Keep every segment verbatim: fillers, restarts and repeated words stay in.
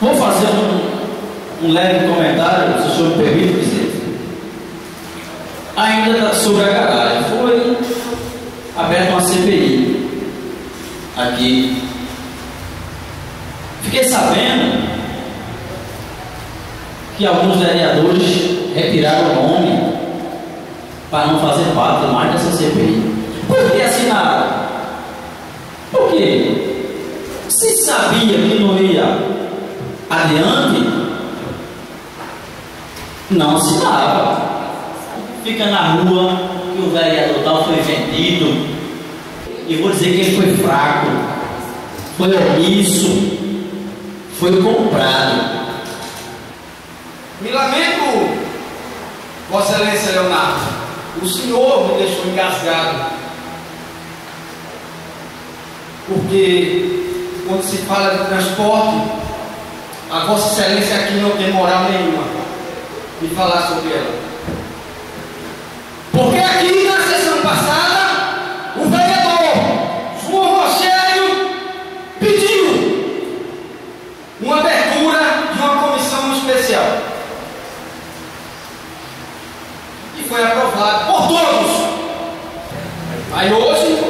Vou fazer um, um leve comentário, se o senhor me permite dizer. Ainda sobre a garagem. Foi aberta uma C P I aqui. Fiquei sabendo que alguns vereadores retiraram o nome para não fazer parte mais dessa C P I. Por que assinaram? Por quê? Se sabia que não ia adiante, não se dava. Fica na rua que o vereador tal foi vendido. E vou dizer que ele foi fraco, foi omisso, foi comprado. Me lamento, Vossa Excelência Leonardo, o senhor me deixou engasgado, porque quando se fala de transporte, a Vossa Excelência aqui não tem moral nenhuma de falar sobre ela. Porque aqui na sessão passada, o vereador João Rogério pediu uma abertura de uma comissão especial. E foi aprovado por todos. Aí hoje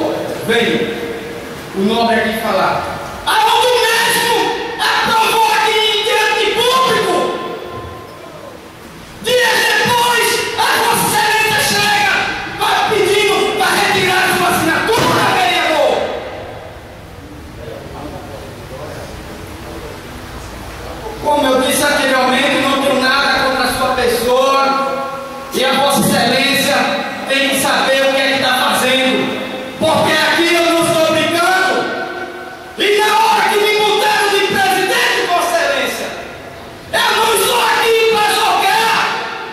vem o nobre aqui falar. Como eu disse anteriormente, não tenho nada contra a sua pessoa e a Vossa Excelência tem que saber o que é que está fazendo, porque aqui eu não estou brincando. E na hora que me mudaram de presidente, Vossa Excelência, eu não estou aqui para jogar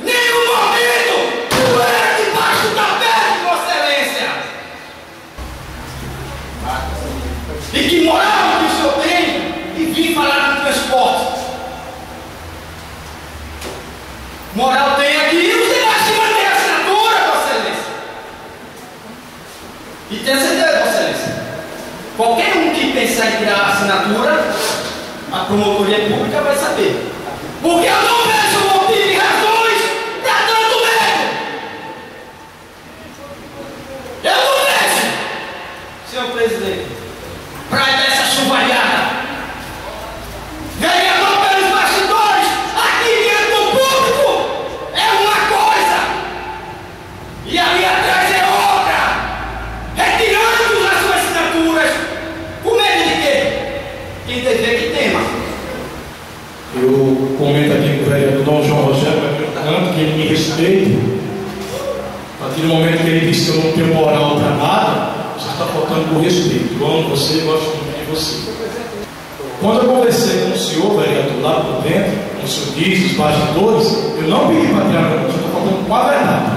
nenhum momento poeira debaixo da pele, Vossa Excelência. E que moral que o senhor tem e vim falar transporte. Moral tem aqui, você vai se manter a assinatura, Vossa Excelência. E tenha certeza, Vossa Excelência, qualquer um que pensar em tirar a assinatura, a promotoria pública vai saber. Porque eu não vejo motivo e razões para tanto medo. Eu não vejo, senhor presidente, para essa chuvalhada. Eu comento aqui com o vereador João Rogério, tanto que ele me respeita. A partir do momento que ele disse que eu não tenho moral para nada, já está faltando com respeito. Eu amo você, eu gosto muito de você. Quando eu conversei com o senhor vereador lá por dentro, com o senhor diz, os bastidores, eu não pedi para tirar a minha, já estou falando com a verdade.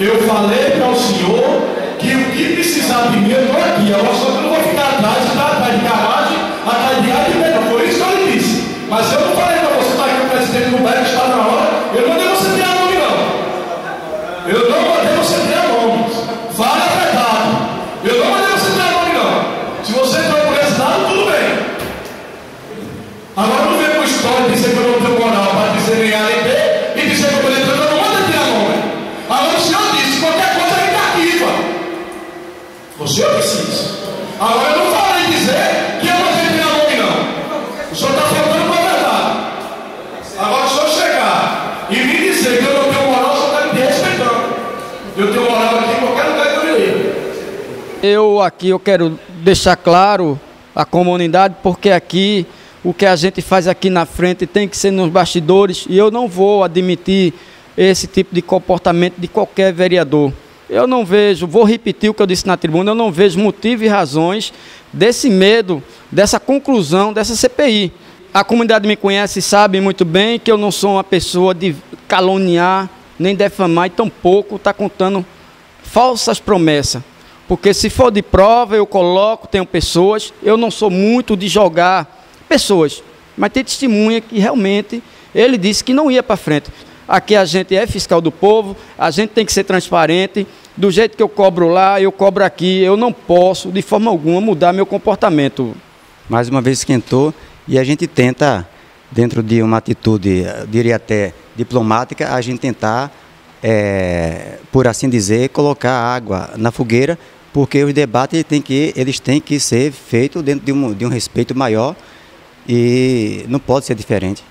Eu falei para o senhor que o que precisar de mim eu estou aqui, eu só que eu não vou ficar atrás, tá? Atrás de carruagem, atrás de área de pedra. Foi isso que ele disse. Mas eu não falei para você estar aqui, o presidente do Beto está na hora, eu não dei você ter a nome, não. Eu não mandei você ter a nome. Fala a verdade. Eu não mandei você ter a nome, não. Se você for por esse lado, tudo bem. Agora não vem com história de dizer que eu não tenho moral para dizer nem A nem B e dizer que o presidente não manda ter a nome. Agora o senhor disse, qualquer coisa é negativa. O senhor disse isso. Agora eu não falei dizer que eu não tenho ter a nome, não. O senhor está falando. Agora, se eu chegar e me dizer que eu não tenho moral, só está me respeitando. Eu tenho moral aqui em qualquer lugar que eu iria. Eu aqui eu quero deixar claro a comunidade, porque aqui o que a gente faz aqui na frente tem que ser nos bastidores, e eu não vou admitir esse tipo de comportamento de qualquer vereador. Eu não vejo, vou repetir o que eu disse na tribuna, eu não vejo motivo e razões desse medo, dessa conclusão, dessa C P I. A comunidade me conhece e sabe muito bem que eu não sou uma pessoa de caluniar, nem defamar, e tampouco está contando falsas promessas. Porque se for de prova, eu coloco, tenho pessoas, eu não sou muito de jogar pessoas, mas tem testemunha que realmente ele disse que não ia para frente. Aqui a gente é fiscal do povo, a gente tem que ser transparente. Do jeito que eu cobro lá, eu cobro aqui. Eu não posso, de forma alguma, mudar meu comportamento. Mais uma vez esquentou e a gente tenta, dentro de uma atitude, eu diria até diplomática, a gente tentar, é, por assim dizer, colocar água na fogueira, porque os debates têm que, eles têm que ser feitos dentro de um, de um respeito maior e não pode ser diferente.